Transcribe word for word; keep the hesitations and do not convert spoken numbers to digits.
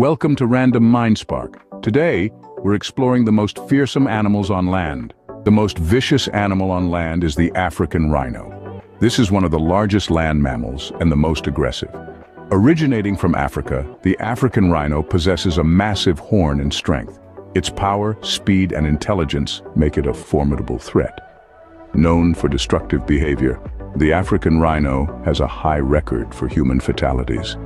Welcome to RandomMindSpark. Today, we're exploring the most fearsome animals on land. The most vicious animal on land is the African rhino. This is one of the largest land mammals and the most aggressive. Originating from Africa, the African rhino possesses a massive horn and strength. Its power, speed, and intelligence make it a formidable threat. Known for destructive behavior, the African rhino has a high record for human fatalities.